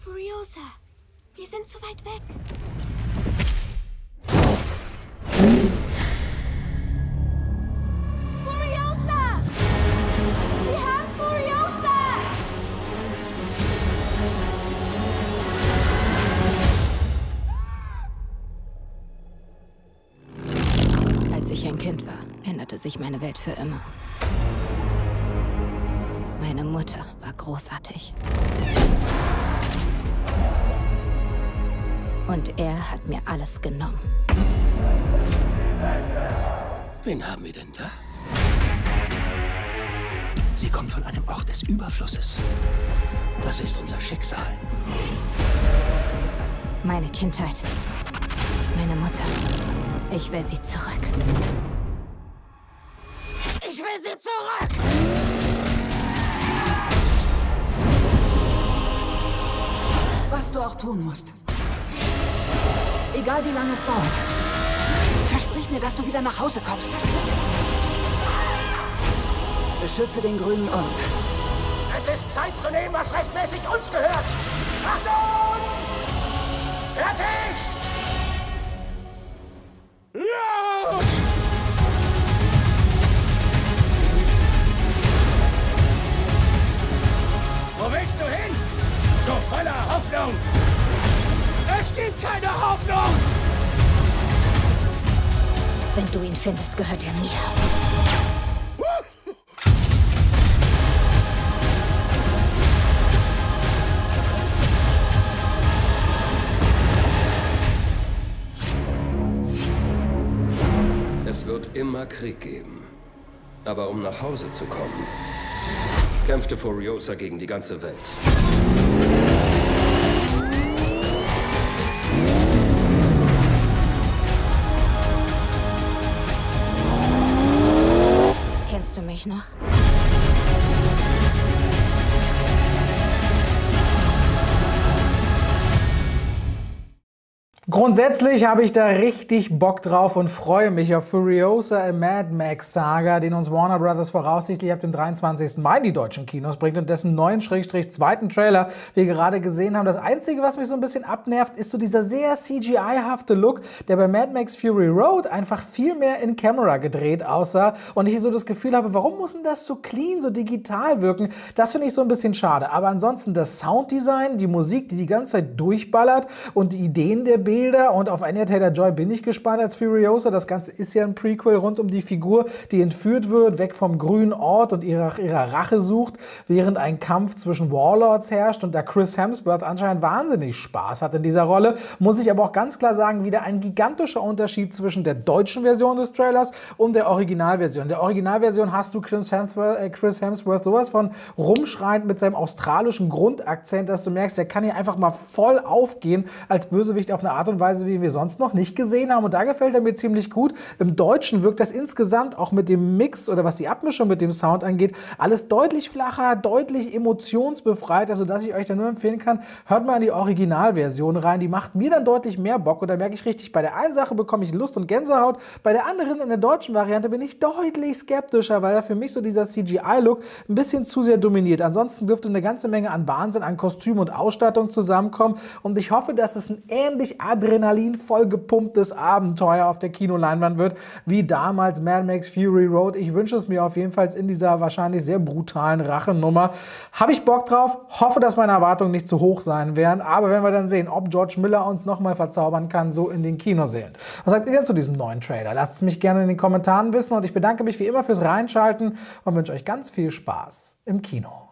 Furiosa, wir sind zu weit weg. Furiosa! Sie haben Furiosa! Als ich ein Kind war, änderte sich meine Welt für immer. Meine Mutter war großartig. Und er hat mir alles genommen. Wen haben wir denn da? Sie kommt von einem Ort des Überflusses. Das ist unser Schicksal. Meine Kindheit. Meine Mutter. Ich will sie zurück. Ich will sie zurück! Was du auch tun musst. Egal wie lange es dauert. Versprich mir, dass du wieder nach Hause kommst. Beschütze den grünen Ort. Es ist Zeit zu nehmen, was rechtmäßig uns gehört. Achtung! Fertig! Voller Hoffnung! Es gibt keine Hoffnung! Wenn du ihn findest, gehört er mir. Es wird immer Krieg geben. Aber um nach Hause zu kommen, kämpfte Furiosa gegen die ganze Welt. Kennst du mich noch? Grundsätzlich habe ich da richtig Bock drauf und freue mich auf Furiosa, A Mad Max Saga, den uns Warner Brothers voraussichtlich ab dem 23. Mai die deutschen Kinos bringt und dessen neuen /zweiten Trailer wir gerade gesehen haben. Das Einzige, was mich so ein bisschen abnervt, ist so dieser sehr CGI-hafte Look, der bei Mad Max Fury Road einfach viel mehr in Camera gedreht aussah und ich so das Gefühl habe, warum muss denn das so clean, so digital wirken? Das finde ich so ein bisschen schade. Aber ansonsten das Sounddesign, die Musik, die die ganze Zeit durchballert und die Ideen der Bilder. Und auf Anya Taylor-Joy bin ich gespannt als Furiosa. Das Ganze ist ja ein Prequel rund um die Figur, die entführt wird, weg vom grünen Ort und ihrer Rache sucht, während ein Kampf zwischen Warlords herrscht und da Chris Hemsworth anscheinend wahnsinnig Spaß hat in dieser Rolle, muss ich aber auch ganz klar sagen, wieder ein gigantischer Unterschied zwischen der deutschen Version des Trailers und der Originalversion. In der Originalversion hast du Chris Hemsworth sowas von rumschreiend mit seinem australischen Grundakzent, dass du merkst, der kann hier einfach mal voll aufgehen als Bösewicht auf eine Art und Weise, wie wir sonst noch nicht gesehen haben. Und da gefällt er mir ziemlich gut. Im Deutschen wirkt das insgesamt auch mit dem Mix oder was die Abmischung mit dem Sound angeht, alles deutlich flacher, deutlich emotionsbefreiter, sodass ich euch da nur empfehlen kann, hört mal in die Originalversion rein. Die macht mir dann deutlich mehr Bock und da merke ich richtig, bei der einen Sache bekomme ich Lust und Gänsehaut, bei der anderen in der deutschen Variante bin ich deutlich skeptischer, weil da für mich so dieser CGI-Look ein bisschen zu sehr dominiert. Ansonsten dürfte eine ganze Menge an Wahnsinn, an Kostüm und Ausstattung zusammenkommen und ich hoffe, dass es ein ähnlich adrenalinvollgepumptes Abenteuer auf der Kinoleinwand wird, wie damals Mad Max Fury Road. Ich wünsche es mir auf jeden Fall in dieser wahrscheinlich sehr brutalen Rachenummer. Habe ich Bock drauf, hoffe, dass meine Erwartungen nicht zu hoch sein werden, aber wenn wir dann sehen, ob George Miller uns nochmal verzaubern kann, so in den Kinosälen. Was sagt ihr denn zu diesem neuen Trailer? Lasst es mich gerne in den Kommentaren wissen und ich bedanke mich wie immer fürs Reinschalten und wünsche euch ganz viel Spaß im Kino.